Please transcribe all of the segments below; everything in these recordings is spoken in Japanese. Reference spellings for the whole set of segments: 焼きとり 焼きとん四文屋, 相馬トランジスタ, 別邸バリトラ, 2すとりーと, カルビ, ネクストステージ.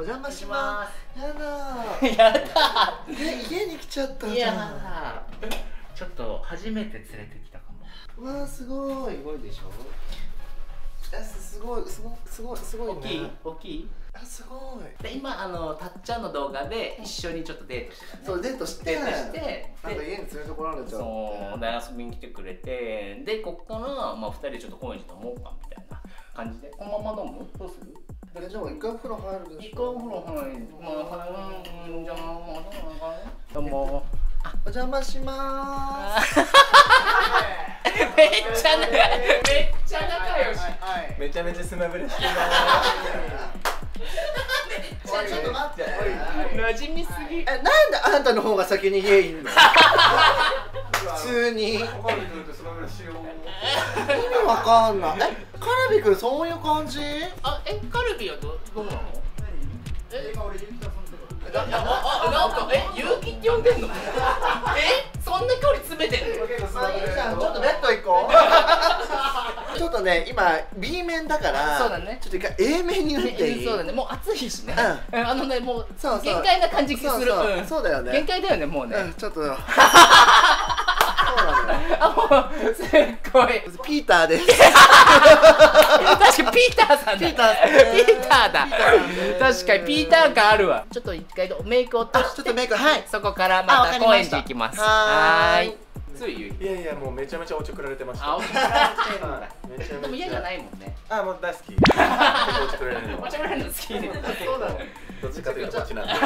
お邪魔します。やだ。やだ。家に来ちゃったじゃん。やだ。ちょっと初めて連れてきたかも。わあすごい。すごいでしょ。あすごいすごいすごいすごいね。大きい。あすごい。で今たっちゃんの動画で一緒にちょっとデートしてたね。そうデートして。なんか家に連れてこられちゃう。そうで遊びに来てくれて、でここからまあ2人ちょっと高円寺飲もうかみたいな感じで。このまま飲む？どうする？えでも一回お風呂入るでしょ。どうも。お邪魔します。めっちゃ仲良し。めちゃめちゃスマブラしてます。ちょっと待って。馴染みすぎ。なんであんたの方が先に家いんの？普通に。意味わかんない。カルビくんそういう感じ？あ、カルビはどうなの？今俺ユキだ。なんかゆうきって呼んでんの？そんな距離詰めてる？ちょっとベッド行こう。ちょっとね今 B 面だから、そうだね。ちょっと一回 A 面に打っていい？そうだね。もう暑いしね。もう限界な感じする。そうだよね。限界だよねもうね。ちょっと。あ、もうすっごいピーターです。確かにピーターさんだ。ピーターだ。確かにピーター感あるわ。ちょっと一回メイクを落として、ちょっとメイク、はい、そこからまた高円寺行きます。はい。いやいやもうめちゃめちゃおちょくられてました。おちょくられてるのでも嫌じゃないもんね。あ、もう大好き。おちょくられるの、おちょくられるの好き。そうだろ、どっちかというとこっちなんだ。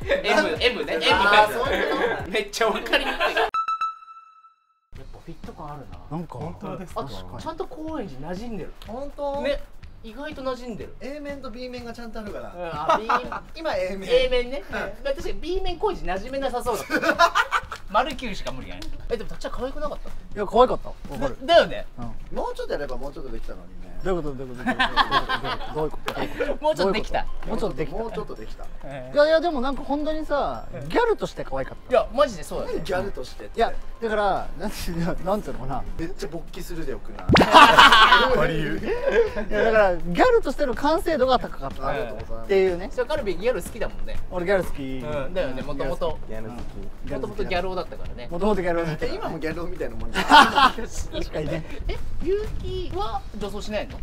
M ね。 M めっちゃ分かりにくい。フィット感あるな。なんか本当ですか。ちゃんと高円寺馴染んでる。本当ね、意外と馴染んでる。A 面と B 面がちゃんとあるから。あ、今 A 面。 A 面ね。確かに B 面高円寺馴染めなさそうだ。丸9しか無理やね。でもたっちゃん可愛くなかった？いや可愛かった。わかる。だよね。もうちょっとやればもうちょっとできたのにね。どういうこと？もうちょっとできた。もうちょっとできた。いやでもなんか本当にさ、ギャルとして可愛かった。いやマジでそうだね。ギャルとして。いやだからなんていうのかな。めっちゃ勃起するでよくない？いやだからギャルとしての完成度が高かったっていうね。それカルビギャル好きだもんね。俺ギャル好き。だよねもともとギャル男。だったからね。もともとギャル男。今もギャル男みたいなもん。確かにね。ゆうきは女装しないの？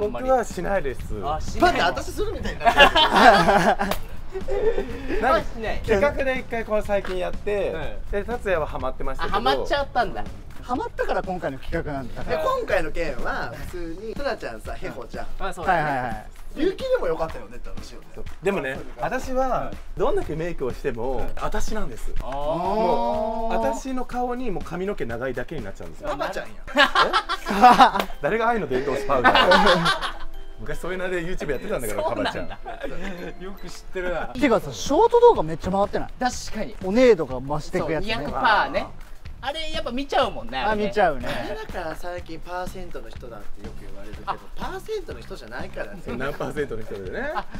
僕はしないです。あ、しない。私するみたいになってる。なんか企画で一回この最近やって、で達也はハマってましたけど。ハマっちゃったんだ。ハマったから今回の企画なんだ。今回の件は普通にトラちゃんさ、ヘホちゃん。あ、そうだね。はい。ゆうきでも良かったよねって話よね。でもね、私はどんだけメイクをしても私なんです。もう私の顔にも髪の毛長いだけになっちゃうんですよ。ママちゃんや。誰が愛の伝統スパウダー。昔そういう名で YouTube やってたんだからカバちゃん。よく知ってるな。てかさ、ショート動画めっちゃ回ってない？確かに。お姉度が増してくやつね。200%ね。あれやっぱ見ちゃうもんね。あ、見ちゃうね。あれだから最近パーセントの人だってよく言われるけど、パーセントの人じゃないからね。何パーセントの人だよね。あ、パ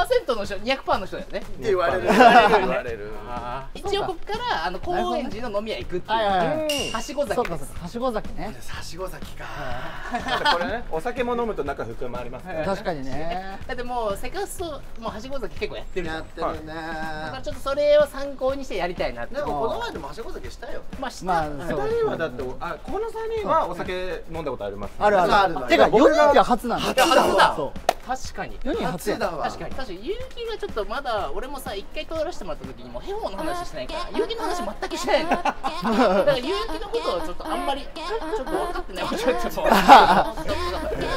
ーセントの人、200%の人だよね。って言われる。一応ここから高円寺の飲み屋行くっていう。はしご酒。はしご酒ね。はしご酒か。これね、お酒も飲むと中含まれますね。確かにね。だってもうセカストもはしご酒結構やってる。やってるね。だからちょっとそれを参考にしてやりたいな。でもこの前でもはしご酒したよ。まあ。2人はだって、あ、この3人はお酒飲んだことあります。あるある。てか4人が初なんだ。確かに。初だわ。確かに。ゆうきがちょっとまだ、俺もさ、一回通らせてもらった時にもヘホの話してないから、ゆうきの話全くしてないの。だからゆうきのことをちょっとあんまり、ちょっと分かってない。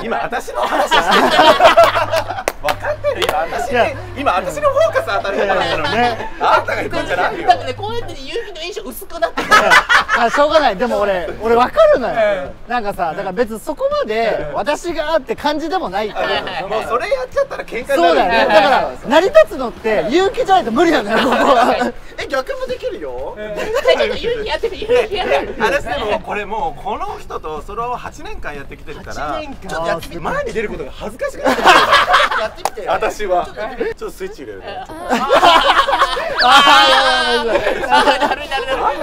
今私の話してる。分かってるよ、今私のフォーカス当たるからね。あんたが行くんじゃないよ。だってね、こうやってゆうきの印象薄くなってる。あ、しょうがない。でも俺分かるのよ。なんかさ、だから別にそこまで私がって感じでもないから、もうそれやっちゃったら喧嘩になる。そうだよね。だから成り立つのってゆうきじゃないと無理なんだよ、ここは。逆もできるよ。ちょっとゆうきやってみ、ゆうきやってみ。あれでもこれもうこの人とそれを8年間やってきてるから、ちょっとやってみて、前に出ることが恥ずかしくなってきてる。私はちょっとスイッチ入れる。ああ、なるなるなる。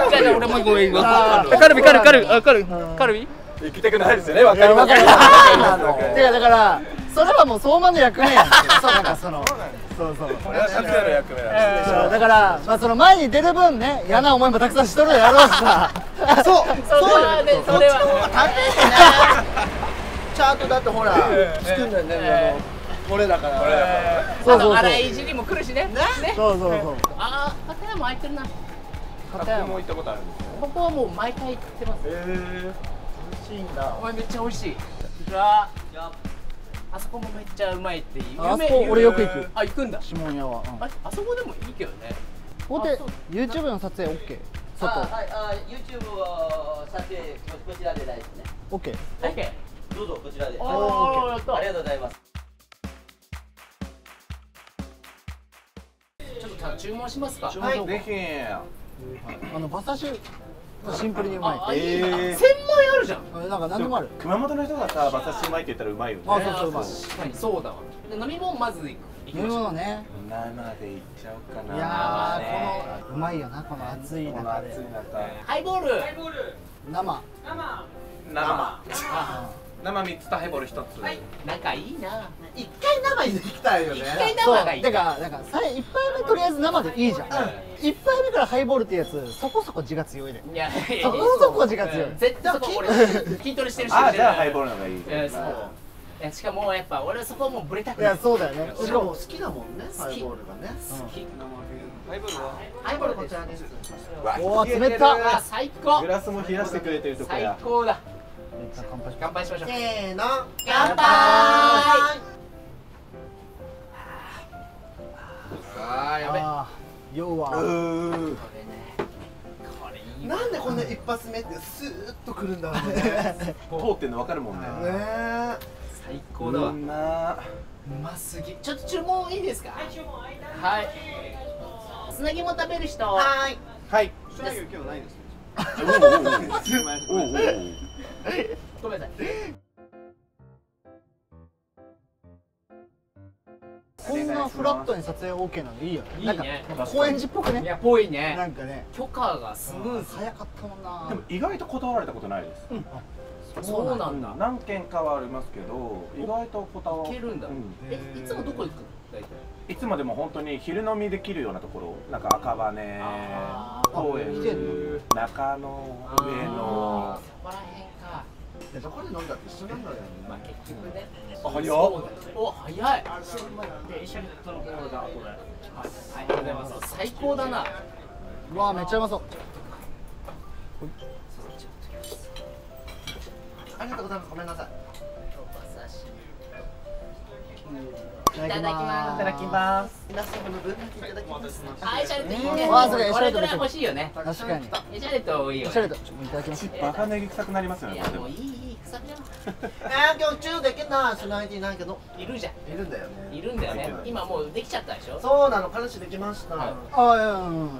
じゃあ俺もごめん。カルビ行きたくないですよね。わかります。てかだから。それはもう相馬の役目やん。そうなんかそのそうだから、まあその前に出る分ね、嫌な思いもたくさんしとるやろうしさ。そうよね、それはこっちの方が大変ね。チャートだってほら作るんだよね、これだから。そうそうそう、荒いいじりも来るしね。そうそうそう。ああ、片山空いてるな。片山も行ったことあるんですよ。ここはもう毎回行ってます。美味しいんだ。お前めっちゃ美味しい。あそこもめっちゃうまいっていう。あそこ俺よく行く。あ、行くんだ、下屋は。あそこでもいいけどね。ここで YouTube の撮影 OK。 外はい、 YouTube を撮影こちらで大丈夫ね。 OK、 どうぞこちらで。ありがとうございます。ちょっと注文しますか。はい、ぜひ。馬刺しシンプルにうまい。専門あるじゃん。なんか何でもある。熊本の人がさ、馬刺しうまいって言ったらうまいよね。あ、そうそうそう。確かにそうだわ。飲み物まずいく。飲み物ね。生でいっちゃおうかな。いやー、このうまいよな、この暑い中で。ハイボール。ハイボール。生。生3つとハイボール1つ。はい。仲いいな。一回生で行きたいよね。一回生がいい。てかなんか一杯目とりあえず生でいいじゃん。一杯目からハイボールってやつ、そこそこ字が強いで。いや、そこそこ字が強い。絶対俺筋トレしてるし。あ、じゃあハイボールの方がいい。そう。しかもやっぱ俺そこもうブレたくない。いや、そうだよね。しかも好きだもんね、ハイボールがね。好き。ハイボールは？ハイボールこちらです。おお、冷た。最高。グラスも冷やしてくれてるとこや。最高だ。乾杯しましょう。せーの、乾杯。ああ、やべ。要は。これね。なんでこんな一発目ってスーッとくるんだろうね。通ってんの分かるもんね。最高だわ。うますぎ。ちょっと注文いいですか？はい。砂肝食べる人。はい。はい。醤油今日ないですね。ごめんなさい。こんなフラットに撮影 OK なんでいいよね。なんか高円寺っぽくね。いや、ぽいね。なんかね、許可がスムーズ早かったもんな。でも意外と断られたことないです。そうなんだ。何件かはありますけど、意外と断られるんだ。いつもどこ行くの？大体いつもでも本当に昼飲みできるようなところ、なんか赤羽、高円寺、中野、上野、そこら辺か。どこで飲んだって一緒なんだよね。まあ結局ね。早い。お、早い。一緒に撮ろう。ありがとうございます。最高だな。うわ、めっちゃうまそう。ありがとうございます。ごめんなさい。いただきます。いただきます。皆さんの分だけいただきます。あ、エシャレットいいね。これぐらい欲しいよね。確かに。エシャレットいいよ。エシャレット。いただきます。バカネギ臭くなりますよね。いや、もういい臭くなる。今日中できない、その間になんかのいるじゃん。いるんだよね。いるんだよね。今もうできちゃったでしょ。そうなの、彼氏できました。あ、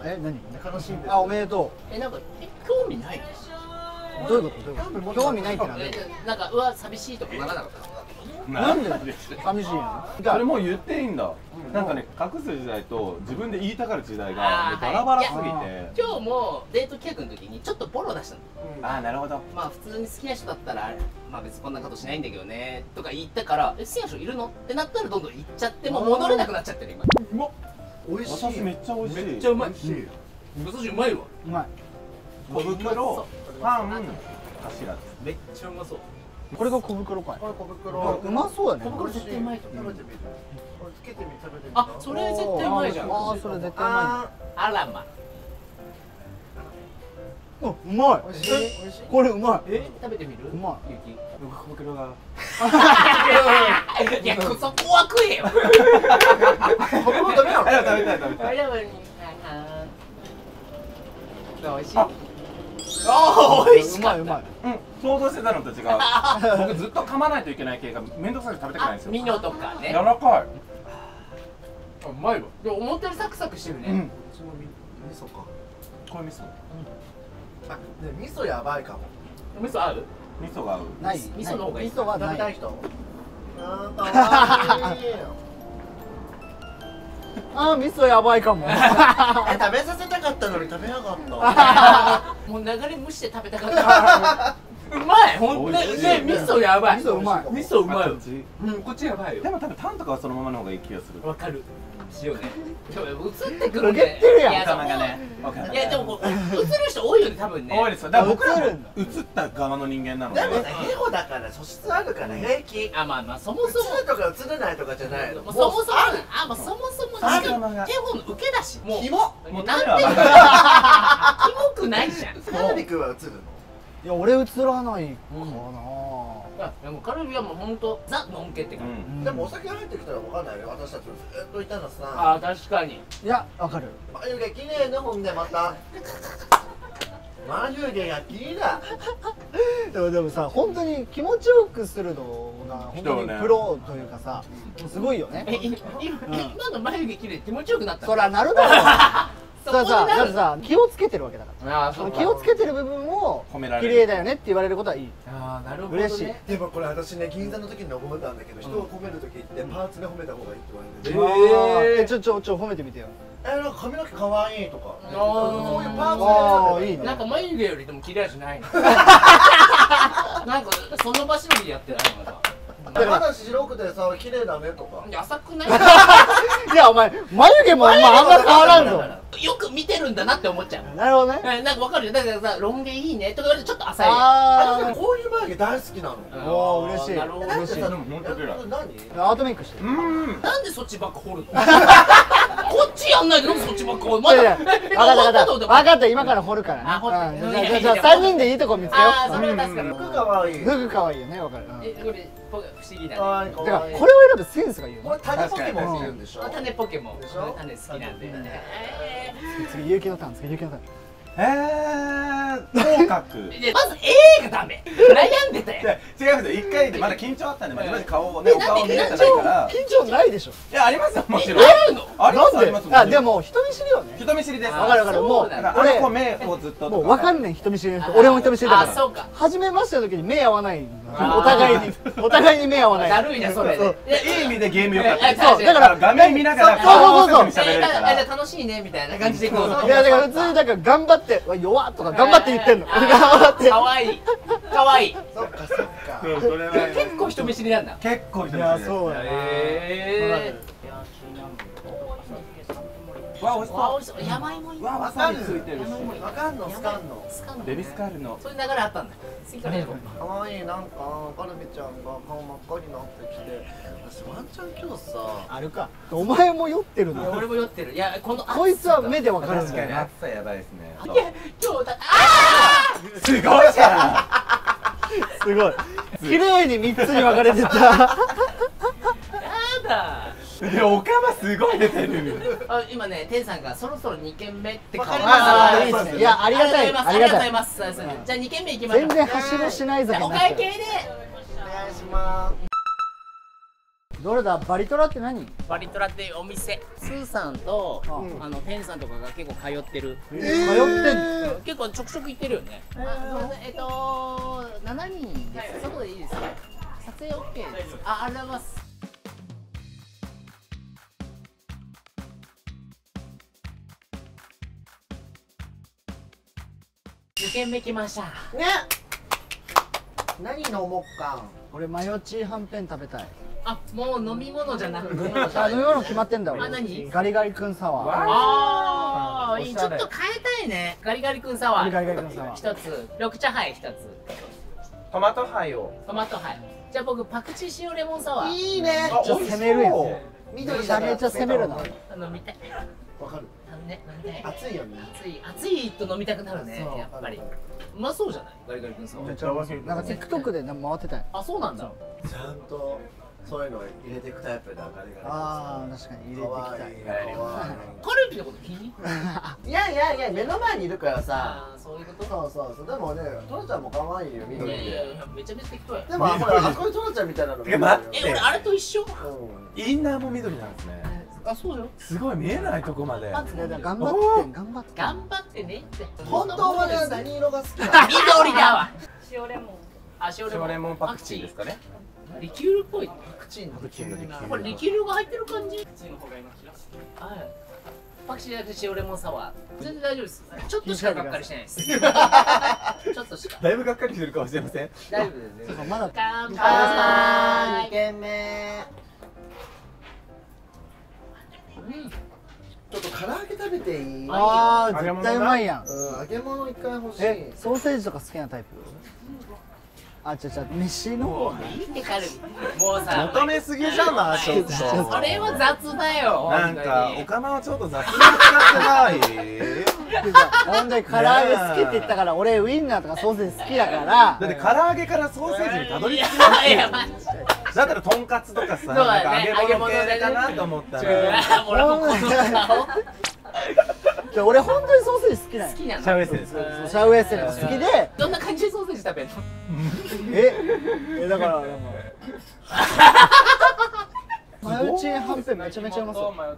いや、何？悲しいんです。あ、おめでとう。なんか興味ない。どういうこと？興味ないってなんか、うわ、寂しいとかならなかった。なんで寂しいの？それもう言っていいんだ。なんかね、隠す時代と自分で言いたがる時代がバラバラすぎて、今日もデート企画の時にちょっとボロ出したの。ああ、なるほど。まあ普通に好きな人だったら、まあ別にこんなことしないんだけどねとか言ったから、え、好きな人いるのってなったらどんどん行っちゃって、もう戻れなくなっちゃってる今。うわ、おいしい。お刺身めっちゃおいしい。めっちゃうまい。お刺身うまいわ。うまい。小袋、パン、頭。めっちゃうまそう。これが小袋かい。これ小袋。うまそうやね。小袋絶対うまいと思う。食べてみる。これつけてみ、食べてみ。あ、それ絶対うまいじゃん。ああ、それ絶対うまい。あらま。あ、うまい。おいしい。これうまい。え、食べてみる？うまい。ゆき。小袋が。いや、そこは食えよ。小袋食べよう。食べたい食べたい。おいしい。ああ、美味しかった。うまい、うまい。うん、想像してたのと違う。僕ずっと噛まないといけない系が面倒くさくて食べたくないんですよ。ミノとかね。柔らかい。あ、うまいわ。で、思ったよりサクサクしてるね。うん。その味噌か。これ味噌。うん。あ、で、味噌やばいかも。味噌合う？味噌が合う。ない。味噌の方がいい。味噌は食べたい人。ああ、可愛い。あー、味噌やばいかも。食べさせたかったのに食べなかった。もう流れ無視して食べたかった。うまい、本当にね、味噌やばい、味噌うまい、味噌うまい、うん、こっちやばいよ。でも多分タンとかはそのままの方がいい気がする。わかる。塩ね。ちょ映ってくるね。いやでも映る人多いよね多分ね。多いですよ。だから僕らも映った側の人間なので。でもさヘゴだから素質あるから平気。あまあまあそもそも映るとか映れないとかじゃないの。そもそもあまあそもそもヘゴの受けだし。もうキモ。もうなんていうの。キモくないじゃん。カルビ君は映るの？いや俺映らないかな。でもカルビはもう本当ザのんけって感じ。でもお酒入ってきたら分かんないよ、私たちずっといたのさ。ああ確かに。いや分かる。眉毛綺麗ね。ほんでまた眉毛が綺麗だ。でもさ本当に気持ちよくするのが本当にプロというかさ、すごいよね。今の眉毛綺麗気持ちよくなった。そりゃなるだろ。だってさ気をつけてるわけだから、気をつけてる部分を綺麗だよねって言われることはいい。ああなるほどね。嬉しい。でもこれ私ね銀座の時に褒めたんだけど、人を褒める時ってパーツで褒めた方がいいって言われて。ちょ褒めてみてよ。髪の毛かわいいとか。そういうパーツでいいね。なんか眉毛よりでも綺麗じゃないの。なんかその場しのぎやってないのか。まだ白くてさ綺麗だねとか。浅くない？いやお前眉毛もあんま変わらんぞ。よく見てるんだなって思っちゃう。なるほどね。なんかわかるよ。だからさロン毛いいねとか言われてちょっと浅い。ああこういう眉毛大好きなの。おお嬉しい。なるほど嬉しい。でも本当に何？アートメイクしてる。なんでそっちばっか掘るの？こっちやんないでそっちばっか掘る。まだ。分かった今から掘るからね。じゃあ3人でいいとこ見つけよう。ああそれは確かに。服可愛い。服可愛いよねわかる。これ不思議だね。だからこれを選ぶセンスがいいよね。これ種ポケモンするんでしょ。種ポケモン。種好きなんで。次、有機のターン、口角。まず A がダメ。悩んでたよ。違うんですよ、1回でまだ緊張あったんで、まじまじ顔をね、お顔見えてないから。緊張ないでしょ。いや、ありますよ、もちろん。ありますよ、ありますよ。でも、人見知りよね。人見知りです。わかるわかる。もう、俺も目をずっと。もうわかんない、人見知りの人。俺も人見知りだから。あ、そうか。初めましての時に目合わない。お互いに目合わない。だるいな、それ。いい意味でゲームよかった。そう、だから画面見ながら、そう。楽しいね、みたいな感じでこう。いや、だから普通、だから頑張って、弱っとか頑張って言ってんの。かわいい。かわいい。そっかそっか。結構人見知りなんだ。結構人見知り。いやそうだね。わおいしそう。山芋いい。わわさびついてるし。わかんのスカンの。ベビスカルの。そういう流れあったんだ。かわいいなんかカルビちゃんが顔真っ赤になってきて。私ワンちゃん今日さ。あるか。お前も酔ってるの。俺も酔ってる。いやこのこいつは目でわかるんだよね。暑さやばいですね。いや今日だ。ああ。すごいじゃん。すごい綺麗に3つに分かれてた。やだでおかますごい出てる。今ねてんさんがそろそろ2軒目って顔がいいですね。いやありがたいありがたいます。じゃあ2軒目いきましょう。全然はしごしないぞ。お会計でお願いします。どれだバリトラって何？バリトラってお店スーさんとてんさんとかが結構通ってる。通ってる結構ちょくちょく行ってるよね。7人です。外でいいですか？撮影 OK です。あ、ありがとうございます。2軒目来ました。ね。何飲もっか。俺マヨチーはんぺん食べたい。あ、もう飲み物じゃなくて。飲み物決まってんだ。あ、何？ガリガリ君サワー。ああ、ちょっと変えたいね。ガリガリ君サワー。ガリガリ君サワー。1つ、緑茶杯1つ。トマトハイを。トマトハイ。じゃあ僕パクチー塩レモンサワー。いいね。ちょっと攻めるやつ。緑だね。めっちゃ攻めるな。飲みたい。わかる。ね、飲みたい。熱いよね。熱いと飲みたくなるね。やっぱり。うまそうじゃない？ガリガリ君さん。めっちゃ美味しい。なんか TikTok で回ってた。あ、そうなんだ。ちゃんとそういうの入れていくタイプだ。ガリガリ君さん。ああ、確かに入れていきたい。カルビのこと気に？いや目の前にいるからさ。そういうこと。そうでもね、トラちゃんも可愛いよ緑で。めちゃめちゃ適当や。でもあそこにトラちゃんみたいなの。え、俺あれと一緒？インナーも緑なんですね。あ、そうよ。すごい見えないとこまで。頑張ってねって。本当は何色が好き？緑だわ。塩レモン。あ、塩レモンパクチーですかね。リキュールっぽい。パクチーの。これリキュールが入ってる感じ。パクチーの方がいいのかしら。はい。ぱくしじゃなくて塩レモンサワー。全然大丈夫です。ちょっとしかがっかりしてないです。ちょっとしか。だいぶがっかりしてるかもしれません。大丈夫ですね。まだ。乾杯。二軒目。ちょっと唐揚げ食べていい？ああ、絶対うまいやん。揚げ物一回欲しい。え、ソーセージとか好きなタイプ？あ、ちょ、飯の方がいいってカルビ。もうさ、求めすぎじゃない。ちょっと。それは雑だよ。なんか、お釜はちょっと雑に使ってない。ほんで、唐揚げ好きって言ったから、俺ウインナーとかソーセージ好きだから。だって、唐揚げからソーセージにたどり着きますよ。だったら、とんかつとかさ、なんか揚げ物系かなと思ったら。俺本当にソーセージ好きなんや。シャウエッセンです。シャウエッセンが好きで。どんな感じでソーセージ食べるの？え、だからマヨチンはんぺんめちゃめちゃうまそう。あ、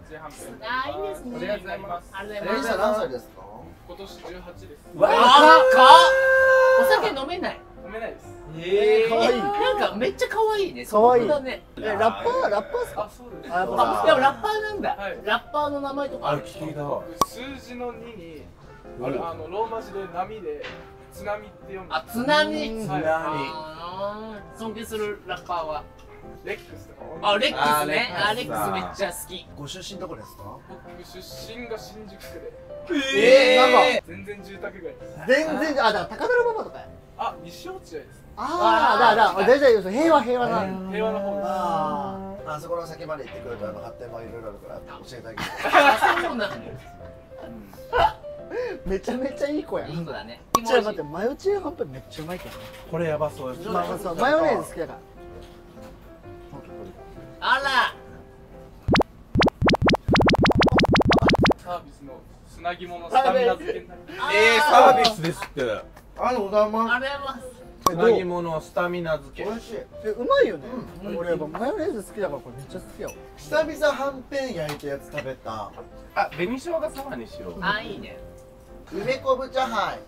いいですね。ありがとうございます。レイさん何歳ですか？今年18です。若っ。お酒飲めない。飲めないです。可愛い。なんかめっちゃ可愛いね。可愛い。ね。ラッパーですか？あ、そうです。あ、でもラッパーなんだ。ラッパーの名前とかある。数字の2にローマ字で波で津波って読む。あ、津波。津波。尊敬するラッパーはレックスとか。あ、レックスね。あ、レックスめっちゃ好き。ご出身どこですか？僕出身が新宿区で。なんか全然住宅街です。全然、あ、だから高田馬場とかや。あ、西落合です。ああ、だ、平和、平和な。平和の方です。あそこの先まで行ってくると、発展もいろいろあるから、教えてあげて。そうなんです。めちゃめちゃいい子や。いい子だね。ちょっと待って、マヨチーハンプめっちゃうまいけど。これやばそうです。マヨネーズ好きだから。あら。サービスの砂肝のスタミナ漬けになります。サービスですって。ありがとうございます。つなぎものスタミナ漬け。美味しい。うまいよね。俺やっぱマヨネーズ好きだからこれめっちゃ好きよ。久々はんぺん焼いたやつ食べた。あ、紅生姜サワーにしよう。あ、いいね。梅昆布チャーハイ。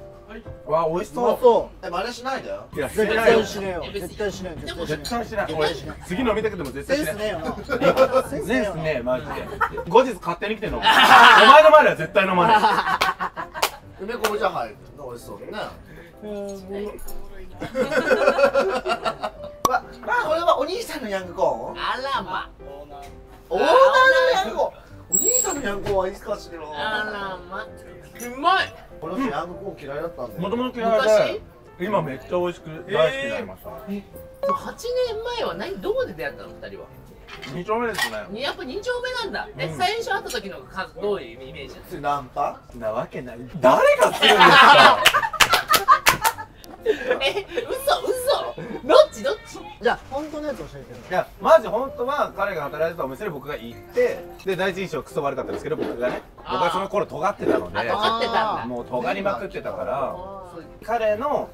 わ、美味しそう。え、真似しないでよ。いや、絶対しないよ。絶対しない。絶対しない。次飲みたくても絶対しない。ですね。ですね、マジで。後日勝手に来て飲む。お前の前では絶対飲まない。梅昆布チャーハイ。美味しそうだね。まあこれはお兄さんのヤングコーン。あらま。オーナーのヤングコーン。お兄さんのヤングコーンはいいかしら。あらま。うまい。このヤングコーン嫌いだったんだよ。もともと嫌いで。今めっちゃ美味しく大好きになりました。8年前は何どこで出会ったの二人は？2丁目ですね。やっぱ2丁目なんだ。え、最初会った時のどういうイメージ？つナンパ？なわけない。誰がするんですか？え、嘘どっちじゃあ本当のやつ教えてよ。いやマジ本当は彼が働いてたお店に僕が行って、で第一印象クソ悪かったんですけど、僕がね、僕はその頃尖ってたので、もう尖りまくってたから、彼の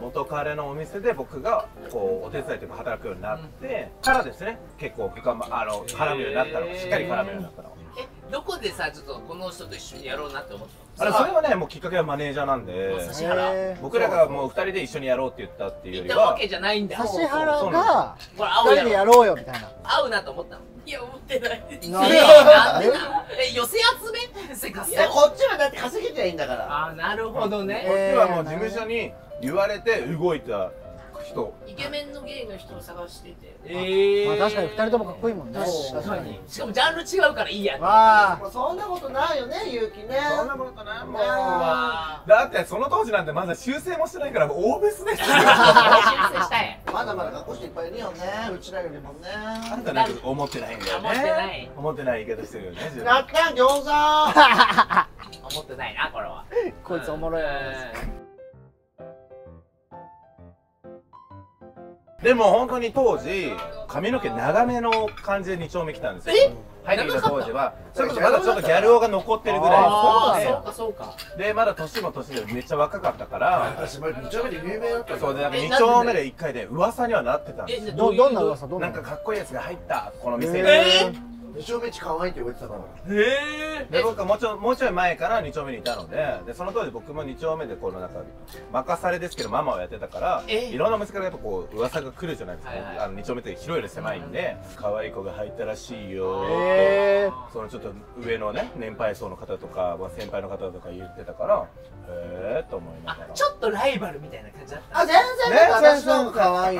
元彼のお店で僕がこうお手伝いというか働くようになってからですね、結構絡むようになったの、しっかり絡むようになったの。どこでさ、ちょっとこの人と一緒にやろうなって思ったの？あれ、それはね、もうきっかけはマネージャーなんで、僕らがもう2人で一緒にやろうって言ったっていうよりは、言ったわけじゃないんだ。指原が2人でやろうよみたいな、合うなと思ったの。いや、思ってない。え、寄せ集めせかす。いや、こっちはだって稼げてはいいんだから。あ、なるほどね。こっちはもう事務所に言われて動いた人、イケメンのゲイの人を探してて、確かに2人ともかっこいいもんね。確かに。しかもジャンル違うからいいやん。そんなことないよね、ゆうきね。そんなことないもん。だってその当時なんてまだ修正もしてないから大ベスです。修正したい。まだまだ格好していっぱいいるよね、うちらよりもね。あんたなんか思ってないんだよね。思ってない、思ってない言い方してるよね。やったー、餃子。思ってないな、これは。こいつおもろいよね。でも本当に当時髪の毛長めの感じで2丁目来たんですよ。入ってきた当時はそれこそまだちょっとギャル男が残ってるぐらい。そうかそうか。でまだ年も年でめっちゃ若かったから、私2丁目で有名だった。そうで、2丁目で1回で噂にはなってたんです。どんな噂？なんかかっこいいやつが入ったこの店に2丁目一可愛いって言われてたから。で僕はもうちょい前から2丁目にいたので、その当時僕も2丁目でこの中任されですけどママをやってたから、いろんな店からやっぱこう噂が来るじゃないですか。2丁目って広いより狭いんで、可愛い子が入ったらしいよって、そのちょっと上のね年配層の方とか、まあ、先輩の方とか言ってたからへえと思いながら、ちょっとライバルみたいな感じだった。あ、全然私の方が可愛い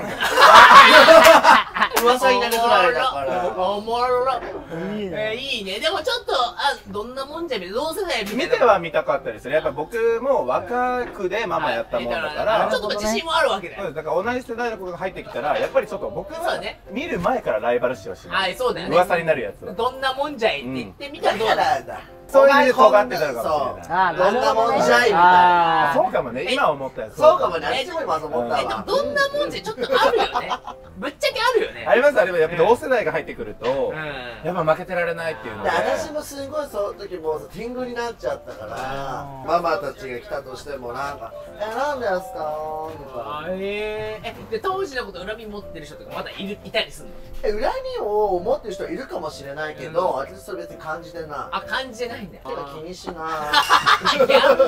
噂になるくらいだから。おもろいいね。でもちょっとあどんなもんじゃ見る同世代見ては見たかったですね。やっぱ僕も若くでママやったもんだからちょっと自信もあるわけだよ。だから同じ世代の子が入ってきたらやっぱりちょっと僕は見る前からライバル視をしない。噂になるやつはどんなもんじゃいって言ってみたらどうだ。そういう意味で尖ってたのかもしれない。どんなもんじゃいみたいな。そうかもね。今思ったやつそうかもね。あいつも今そう思ったわ。どんなもんじゃちょっとあるよね。ぶっちゃけあるよね。あります。あれはやっぱ同世代が入ってくるとやっぱ負けてられないっていうので、私もすごいその時もう天狗になっちゃったから、ママたちが来たとしてもなんか「なんでですか？」みたいな。で当時のこと恨み持ってる人とかまだいたりするの？恨みを持ってる人いるかもしれないけど、私それ別に感じてない。あ、感じてない。気にしな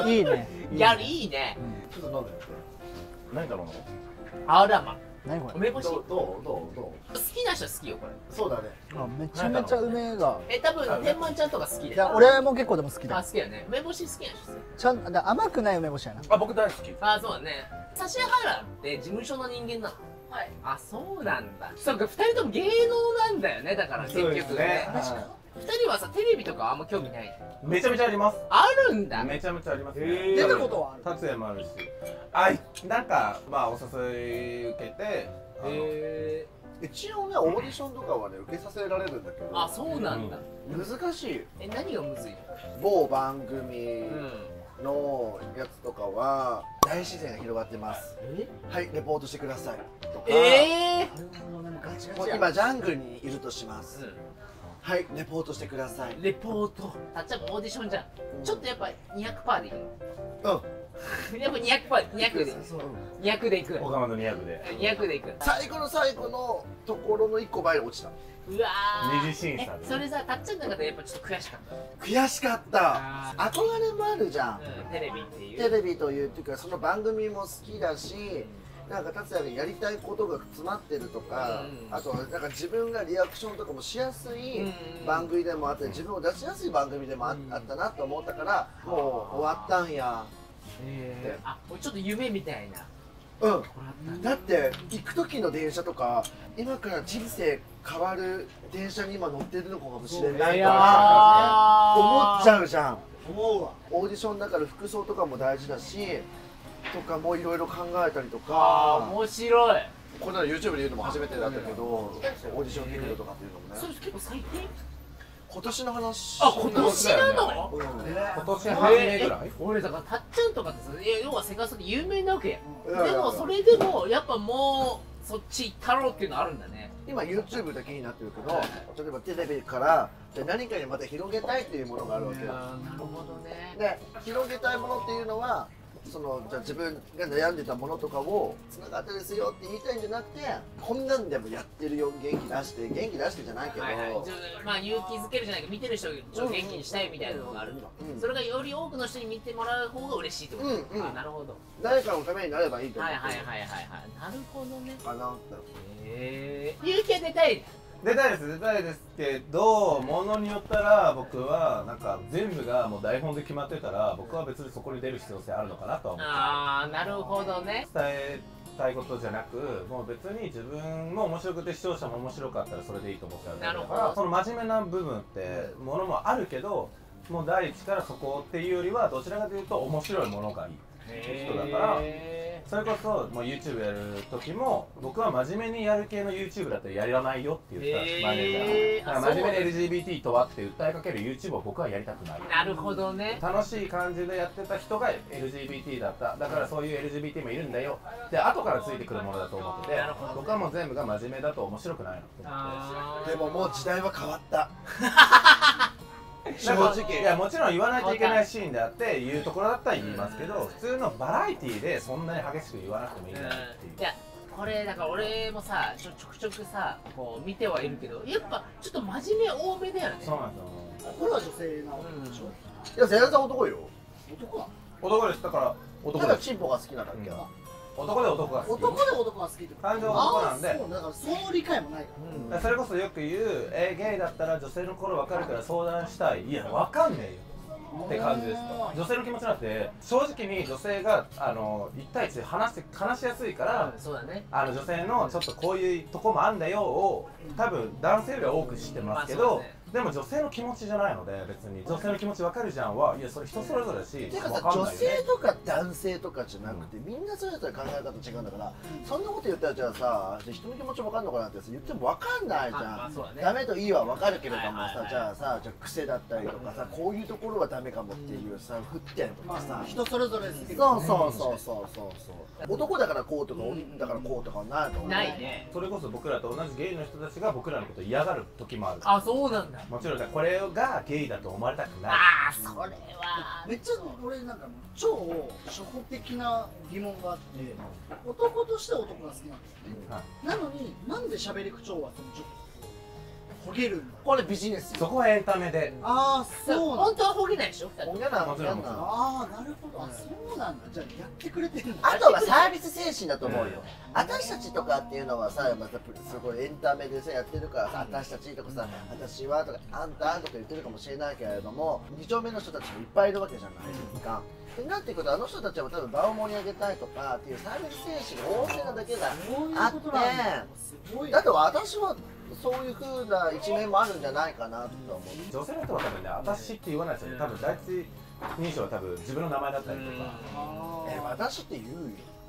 い。いいね。やるいいね。ちょっと飲んで。何だろうな。あらま。何これ。梅干し。どう。好きな人好きよこれ。そうだね。めちゃめちゃ梅が。多分天満ちゃんとか好きだ。俺も結構でも好きだ。好きだね。梅干し好きな人。ちゃんと甘くない梅干しやな。あ、僕大好き。あ、そうだね。指原って事務所の人間なの。はい。あ、そうなんだ。そうか、二人とも芸能なんだよね。だから結局ね。確かに。2人はさ、テレビとかあんま興味ない？めちゃめちゃあります。あるんだ。めちゃめちゃあります。出たことはある？達也もあるし、あいなんかまあお誘い受けて、一応ねオーディションとかはね受けさせられるんだけど。あ、そうなんだ。難しい。何がむずいの？某番組のやつとかは大自然が広がってます、はいレポートしてくださいとか、今ジャングルにいるとします、はい、レポートしてください。レポート。たっちゃんオーディションじゃん。ちょっとやっぱ 200% でいく。うん。やっぱ 200% で。200でいく。おかまの200で。200でいく。最後の最後のところの1個前に落ちた。うわー。二次審査。それさ、たっちゃんの中でやっぱちょっと悔しかった。悔しかった。憧れもあるじゃん。テレビっていう。テレビというっていうか、その番組も好きだし。なんか達也がやりたいことが詰まってるとか、あとなんか自分がリアクションとかもしやすい番組でもあって、自分を出しやすい番組でもあったなと思ったから、もう終わったんや。あ、ちょっと夢みたいな。うん。だって行く時の電車とか、今から人生変わる電車に今乗ってるのかもしれないとか思っちゃうじゃん。思うわ。オーディションだから服装とかも大事だし。とかもいろいろ考えたりとか。ああ面白い。こんなの YouTube で言うのも初めてだったけど、オーディションビデオとかっていうのもね。それ結構最近。今年の話。あ、今年なの？今年初めぐらい。俺だからたっちゃんとかってさ、要はセカストで有名なわけや。でもそれでもやっぱもうそっち行ったろうっていうのあるんだね。今 YouTube だけになってるけど、例えばテレビから何かにまた広げたいっていうものがあるわけよ。なるほどね。で広げたいものっていうのは。そのじゃあ自分が悩んでたものとかをつながったですよって言いたいんじゃなくて、こんなんでもやってるよ、元気出してじゃないけど、まあ勇気づけるじゃないか、見てる人を元気にしたいみたいなのがあるの、それがより多くの人に見てもらう方が嬉しいってことですか。なるほど。誰かのためになればいいと思う。なるほどね。かなって。勇気は出たい。出たいですけど、ものによったら僕はなんか全部がもう台本で決まってたら、僕は別にそこに出る必要性あるのかなとは思って。ああ、なるほどね。伝えたいことじゃなく、もう別に自分も面白くて視聴者も面白かったらそれでいいと思っちゃう。なるほど。その真面目な部分ってものもあるけど、もう第一からそこっていうよりはどちらかというと面白いものがいい人だから。それこそもう YouTube やる時も、僕は真面目にやる系の YouTube だったらやらないよって言ったマネージャーだから、真面目に LGBT とはって訴えかける YouTube を僕はやりたくない。なるほどね。楽しい感じでやってた人が LGBT だった、だからそういう LGBT もいるんだよで後からついてくるものだと思ってて、僕はもう全部が真面目だと面白くないのって。でももう時代は変わった正直。いや、もちろん言わないといけないシーンであって言うところだったら言いますけど、普通のバラエティーでそんなに激しく言わなくてもいいなっていう。いや、これだから俺もさちょくちょくさこう見てはいるけど、やっぱちょっと真面目多めだよね。そうなんですよ。これは女性なわけでしょ。いや、全然男よ。男は男です。だから男です。だからチンポが好きなだけだ。男で男が好き、男で男が好きってこと、感情が男なんで、だからその理解もないから、それこそよく言う「ゲイだったら女性の心分かるから相談したい」「いや分かんねえよ」って感じです。女性の気持ちなくて、正直に女性が1対1で話しやすいから、女性のちょっとこういうとこもあんだよを多分男性よりは多く知ってますけど、でも女性の気持ちじゃないので、別に女性の気持ち分かるじゃんは、いやそれ人それぞれだし、てかさ、女性とか男性とかじゃなくてみんなそれぞれ考え方違うんだから、そんなこと言ったらじゃあさ、人の気持ち分かんのかなって言っても分かんないじゃん。ダメといいは分かるけれどもさ、じゃあさ、癖だったりとかさ、こういうところはダメかもっていうさ、沸点とかさ、人それぞれですけど、そうそうそうそうそう、男だからこうとか女だからこうとかないと思う。ないね。それこそ僕らと同じゲイの人たちが僕らのこと嫌がる時もある。あ、そうなんだ。もちろんこれがゲイだと思われたくない。ああ、それはめっちゃ俺なんか超初歩的な疑問があって、男として男が好きなんですよね、はい、なのになんで喋り口調はそのちょっとほげるんだ。これビジネス、そこはエンタメで。ああ、そうなんだ。本当はほげないでしょ2人。ほげない、もちろん。ああ、なるほど、はい、あ、そうなんだ。じゃあやってくれてるんだ。あとはサービス精神だと思うよ。私たちとかっていうのはさ、またすごいエンタメでさやってるからさ、私たちとかさ、私はとか、あんたとか言ってるかもしれないけれども、2丁目の人たちもいっぱいいるわけじゃないですか。ってなってくると、あの人たちも多分場を盛り上げたいとかっていうサービス精神が旺盛なだけがあって、だと私はそういう風な一面もあるんじゃないかなと思う。女性の人は多分ね、私って言わないですよね。多分第一印象は多分自分の名前だったりとか、私って言うよ。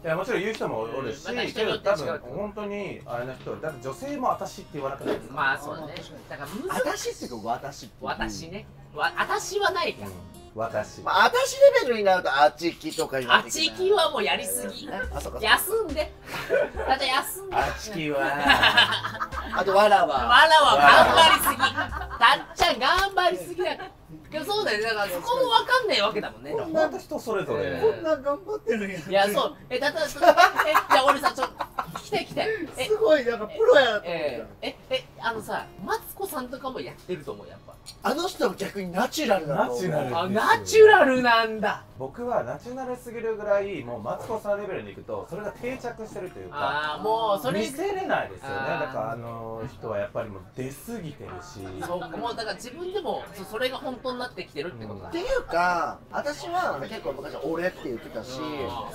いや、もちろん言う人もおるし、けど多分本当にあれの人、だって女性も私って言わなくないですか。まあそうだね。だから私っていうか、私って私ね、私はないから、私、まあ私レベルになるとあちきとかになってきて、あちきはもうやりすぎ。休んで、だって休んで、あちきはあとわらわわらは頑張りすぎ、たっちゃん頑張りすぎだから。いや、そうだよね。だからそこも分かんないわけだもんね。こんな人それぞれ、こんな頑張ってるんや。いや、そう、だからじゃあ俺さ、ちょっと聞きたい聞きたい。すごいなんかプロやなと思ってた。さ、マツコさんとかもやってると思う。やっぱあの人は逆にナチュラルだと思う。ナチュラルなんだ。僕はナチュラルすぎるぐらい、もうマツコさんレベルにいくとそれが定着してるというか、あ、もうそれ見せれないですよね。だからあの人はやっぱりもう出過ぎてるし、そう、もうだから自分でもそれが本当になってきてるってことだ。っていうか、私は結構昔俺って言ってたし、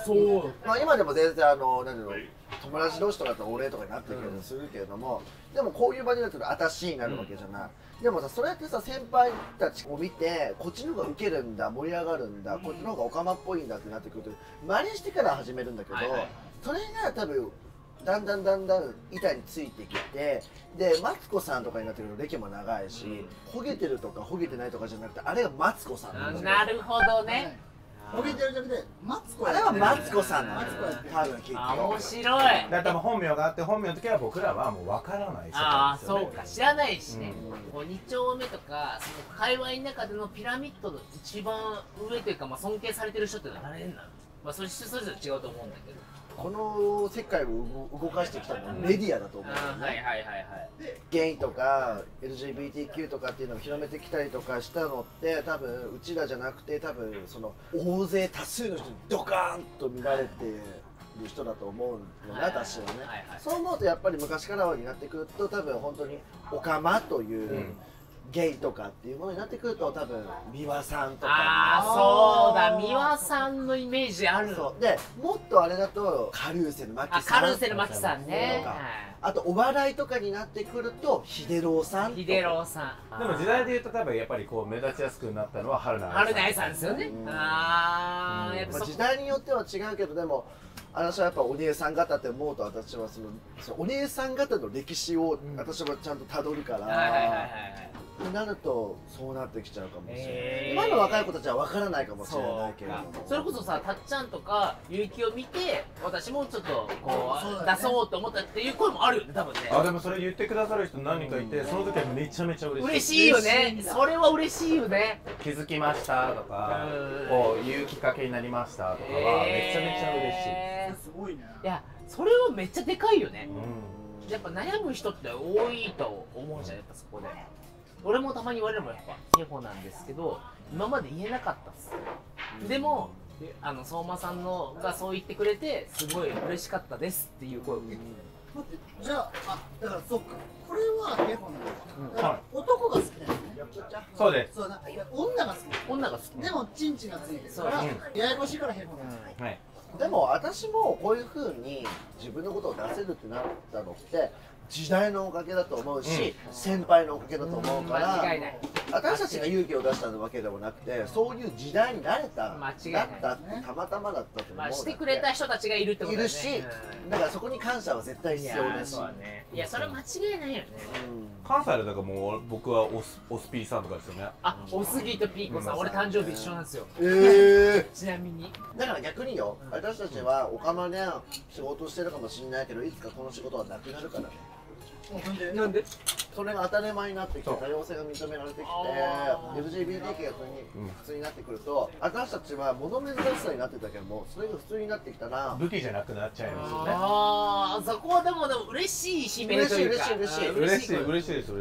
そう、まあ今でも全然何だろう、友達同士とかだと俺とかになってるけどするけれども、でもこういう場になってる、あたしになるわけじゃない。でもさ、それってさ、先輩たちを見て、こっちの方がウケるんだ、盛り上がるんだ、こっちの方がオカマっぽいんだってなってくると、真似してから始めるんだけど、それが多分だんだん板についてきて、でマツコさんとかになってくると歴も長いし、ほげてるとかほげてないとかじゃなくて、あれがマツコさんなんだよ。なるほどね。ほげてるじゃなくて、マツコやってる。あれはマツコさんなんだよ。多分結構面白い。だから本名があって、本名の時は僕らはもうわからない。ああ、そうか、知らないしね。2丁目とかその界隈の中でのピラミッドの一番上というか、まあ尊敬されてる人って誰なんだろう。まあそれ人それぞれ違うと思うんだけど。この世界を動かしてきたのはメディアだと思う。ゲイとか LGBTQ とかっていうのを広めてきたりとかしたのって、多分うちらじゃなくて、多分その大勢多数の人にドカーンと見られてる人だと思うのが、私はね。そう思うとやっぱり昔からになってくると、多分本当にオカマという。ゲイとかっていうものになってくると、多分美輪さんとか。ああ、そうだ、美輪さんのイメージある。でもっとあれだとカルーセルマキさん、カルーセルマキさんね。あとお笑いとかになってくるとヒデロウさん。ヒデロウさん。でも時代でいうと、多分やっぱりこう目立ちやすくなったのは春菜愛さん。春菜愛さんですよね。ああ、やっぱ時代によっては違うけど、でも。私はやっぱお姉さん方って思うと、私はそのお姉さん方の歴史を私はちゃんと辿るからってなると、そうなってきちゃうかもしれない、今の若い子たちは分からないかもしれないけれども、それこそさ、たっちゃんとかゆうきを見て、私もちょっとこう、出そうと思ったっていう声もあるよね、多分ね。あ、でもそれ言ってくださる人何人かいて、その時はめちゃめちゃ嬉しい。嬉しいよね、それは嬉しいよね。気づきましたとか、こういうきっかけになりましたとかはめちゃめちゃ嬉しい。すごいね。いや、それはめっちゃでかいよね。やっぱ悩む人って多いと思うじゃん、やっぱそこで。俺もたまに言われるもん、やっぱ。地方なんですけど、今まで言えなかったっす。でも、で相馬さんのがそう言ってくれてすごい嬉しかったですっていう声を受けて、じゃあ、だからそうか、これはヘボなんだよ。男が好きだよね。そうです。そう、なんか女が好き。女が好き。でもチンチンがついてるからややこしいからヘボなんだよ。でも私もこういう風に自分のことを出せるってなったのって時代のおかげだと思うし、先輩のおかげだと思うから、私たちが勇気を出したわけでもなくて、そういう時代に慣れただったってたまたまだったと思う。してくれた人たちがいるってことだよね。いるし、だからそこに感謝は絶対必要だし、いやそれ間違いないよね。関西でだからもう僕はオスピーさんとかですよね。あ、おすぎとピーコさん、俺誕生日一緒なんですよ。ちなみにだから逆によ、私たちはお釜で仕事してるかもしれないけど、いつかこの仕事はなくなるからね。なんでそれが当たり前になってきて、多様性が認められてきて、 LGBTQ が普通になってくると、私たちは物珍しさになってたけども、それが普通になってきたら武器じゃなくなっちゃいますよね。ああ、そこはでも嬉しい悲鳴というか、嬉しいです、嬉しいです。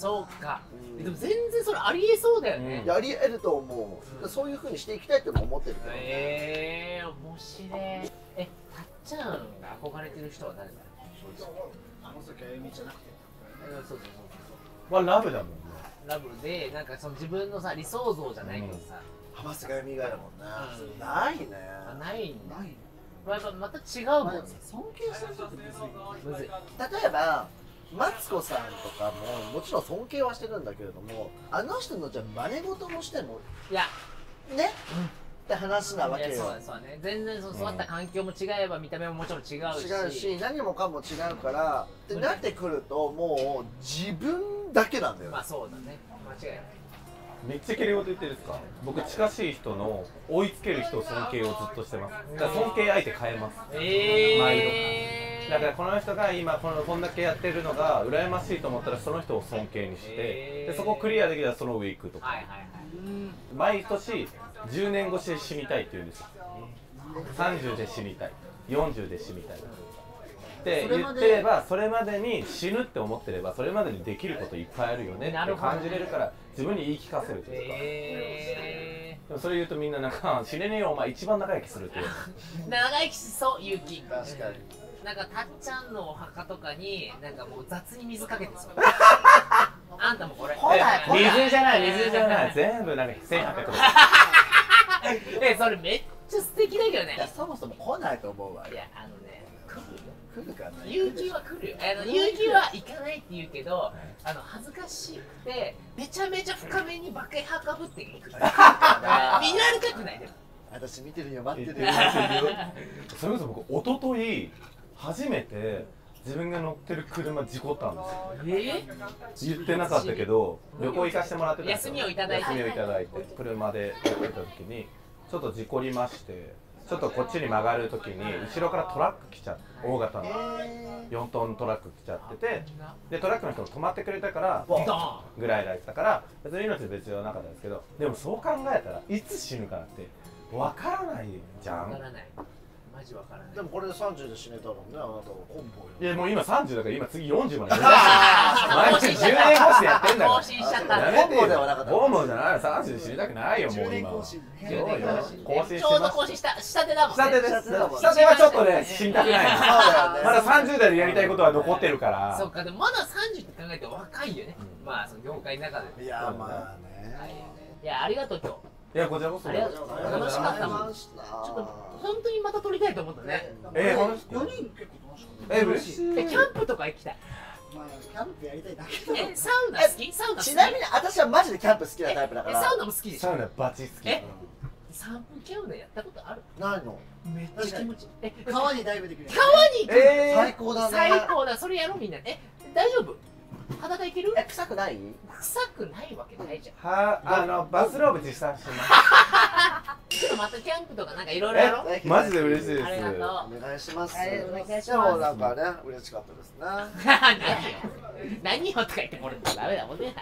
そうか、でも全然それありえそうだよね。ありえると思う。そういうふうにしていきたいって思ってるけどね。ええ、面白い。たっちゃんが憧れてる人は誰だろう。そうラブだもんね。ラブでなんかその自分のさ理想像じゃないけどさ、浜瀬がみ以外だもんね。ないね。ないんだ。また違うもんね。尊敬してる人ってむずい。例えばマツコさんとかももちろん尊敬はしてるんだけれども、あの人のじゃ真似事もしてもいやねって話なわけよ。そうね。全然育った環境も違えば見た目ももちろん違うし、何もかも違うからってなってくると、もう自分だけなんだよ。まあそうだね。間違いない。めっちゃ綺麗事言ってるんですか。僕近しい人の追いつける人を尊敬をずっとしてます。だから尊敬相手変えます。毎度。だからこの人が今こんだけやってるのが羨ましいと思ったらその人を尊敬にして、でそこクリアできたらその上行くとか。毎年。10年越しで死にたいって言うんですよ。30で死にたい、40で死にたいって言ってれば、それまでに死ぬって思ってればそれまでにできることいっぱいあるよねって感じれるから、自分に言い聞かせるというか、でもそれ言うとみんななんか「死ねねえよお前一番長生きする」って言う長生きしそう、勇気。確かに。なんかたっちゃんのお墓とかになんかもう雑に水かけてそう。あんたもこれ水じゃない、水じゃない、全部なんか1800円。それめっちゃ素敵だけどね。そもそも来ないと思うわ。いや来るかな。有給は来るよ。有給は行かないって言うけど、恥ずかしくてめちゃめちゃ深めにバケハかぶって行く。見られたくない。私見てるよ、待ってるよ。それこそ僕一昨日初めて自分が乗ってる車事故ったんですよ。言ってなかったけど、旅行行かせてもらってたんですよ。休みをいただいて車でやってた時にちょっと事故りまして、ちょっとこっちに曲がる時に後ろからトラック来ちゃって、大型の4トントラック来ちゃってて、でトラックの人も止まってくれたからボンぐらいだったから、別に命別にはなかったんですけど、でもそう考えたらいつ死ぬかなってわからないじゃん。わからない。マジわからない。でもこれで30で死ねたもんね、あなたはコンボよ。いやもう今30だから、今次40まで。毎年10年越してやってんだから。更新しちゃった。コンボではなかった。コンボじゃない。30で死にたくないよもう今。更新した。下手だもん。下手はちょっとね死にたくない。まだ30代でやりたいことは残ってるから。そうか、でもまだ30って考えて若いよね。まあその業界の中で。いやまあね。いやありがとう今日。いや、こちらこそ楽しかったもん。ちょっと本当にまた撮りたいと思ったね。4人結構楽しかった。嬉しい。キャンプとか行きたい。まあキャンプやりたいだけだ。サウナ好き？サウナ好き？ちなみに私はマジでキャンプ好きなタイプだから。サウナも好きでしょ。サウナバチ好き。3分キャンプやったことある？ないの。めっちゃ気持ちいい。川にダイブできる。川に行く。最高だね。最高だ。それやろうみんな。大丈夫？裸いける？臭くない？臭くないわけないじゃん。バスローブ持参してます。ちょっとまたキャンプとかなんかいろいろやろ。マジで嬉しいです。ありがとう。お願いします。でもなんかね、嬉しかったですね。何よとか言ってもらってダメだもんね。